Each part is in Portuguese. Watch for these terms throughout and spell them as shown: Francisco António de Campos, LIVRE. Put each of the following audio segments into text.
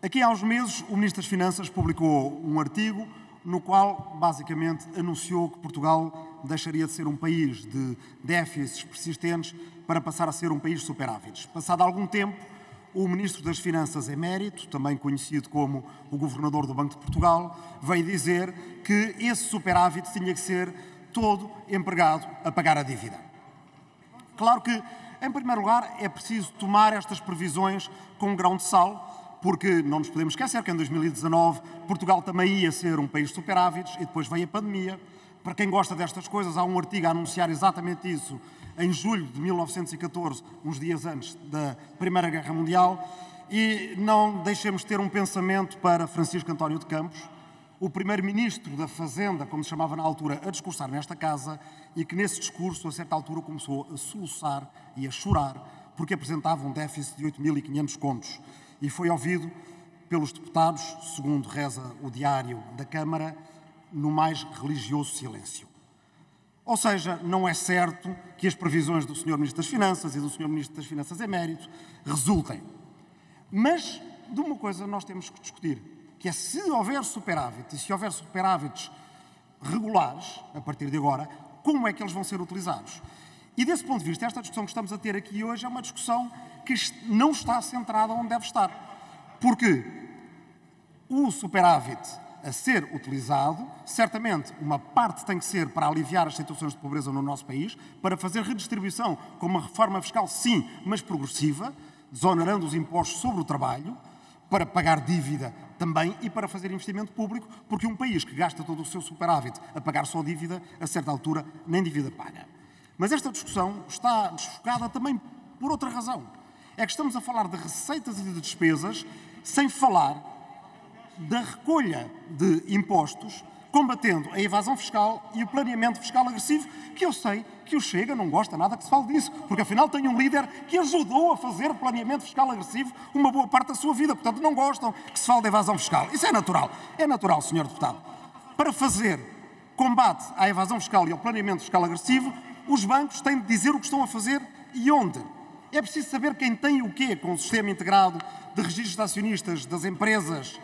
Aqui há uns meses, o Ministro das Finanças publicou um artigo no qual, basicamente, anunciou que Portugal deixaria de ser um país de déficits persistentes para passar a ser um país de superávites. Passado algum tempo, o Ministro das Finanças emérito, também conhecido como o Governador do Banco de Portugal, veio dizer que esse superávit tinha que ser todo empregado a pagar a dívida. Claro que, em primeiro lugar, é preciso tomar estas previsões com um grão de sal, porque não nos podemos esquecer que em 2019 Portugal também ia ser um país de superávites e depois veio a pandemia. Para quem gosta destas coisas, há um artigo a anunciar exatamente isso, em julho de 1914, uns dias antes da Primeira Guerra Mundial, e não deixemos ter um pensamento para Francisco António de Campos, o primeiro-ministro da Fazenda, como se chamava na altura, a discursar nesta casa, e que nesse discurso, a certa altura, começou a soluçar e a chorar, porque apresentava um déficit de 8.500 contos. E foi ouvido pelos deputados, segundo reza o diário da Câmara, no mais religioso silêncio. Ou seja, não é certo que as previsões do Sr. Ministro das Finanças e do Sr. Ministro das Finanças emérito resultem. Mas de uma coisa nós temos que discutir, que é se houver superávit, e se houver superávites regulares, a partir de agora, como é que eles vão ser utilizados? E desse ponto de vista, esta discussão que estamos a ter aqui hoje é uma discussão que não está centrada onde deve estar. Porque o superávit a ser utilizado, certamente uma parte tem que ser para aliviar as situações de pobreza no nosso país, para fazer redistribuição com uma reforma fiscal, sim, mas progressiva, desonerando os impostos sobre o trabalho, para pagar dívida também e para fazer investimento público, porque um país que gasta todo o seu superávit a pagar só dívida, a certa altura nem dívida paga. Mas esta discussão está desfocada também por outra razão. É que estamos a falar de receitas e de despesas sem falar da recolha de impostos, combatendo a evasão fiscal e o planeamento fiscal agressivo, que eu sei que o Chega não gosta nada que se fale disso, porque afinal tem um líder que ajudou a fazer planeamento fiscal agressivo uma boa parte da sua vida, portanto não gostam que se fale de evasão fiscal. Isso é natural, Sr. Deputado. Para fazer combate à evasão fiscal e ao planeamento fiscal agressivo, os bancos têm de dizer o que estão a fazer e onde. É preciso saber quem tem o quê com o sistema integrado de registros de acionistas das empresas.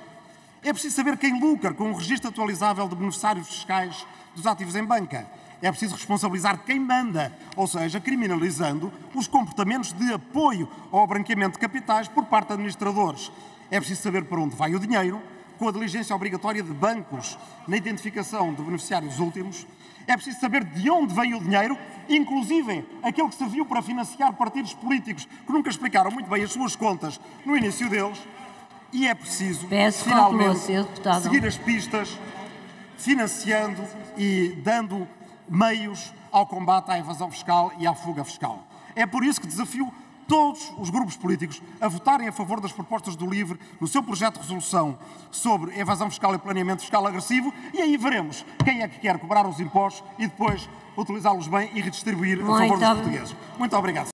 É preciso saber quem lucra com o registro atualizável de beneficiários fiscais dos ativos em banca. É preciso responsabilizar quem manda, ou seja, criminalizando os comportamentos de apoio ao branqueamento de capitais por parte de administradores. É preciso saber para onde vai o dinheiro, com a diligência obrigatória de bancos na identificação de beneficiários últimos. É preciso saber de onde vem o dinheiro, inclusive aquele que serviu para financiar partidos políticos que nunca explicaram muito bem as suas contas no início deles. E é preciso, finalmente, seguir as pistas, financiando e dando meios ao combate à evasão fiscal e à fuga fiscal. É por isso que desafio todos os grupos políticos a votarem a favor das propostas do LIVRE no seu projeto de resolução sobre evasão fiscal e planeamento fiscal agressivo, e aí veremos quem é que quer cobrar os impostos e depois utilizá-los bem e redistribuir a favor dos portugueses. Muito obrigado.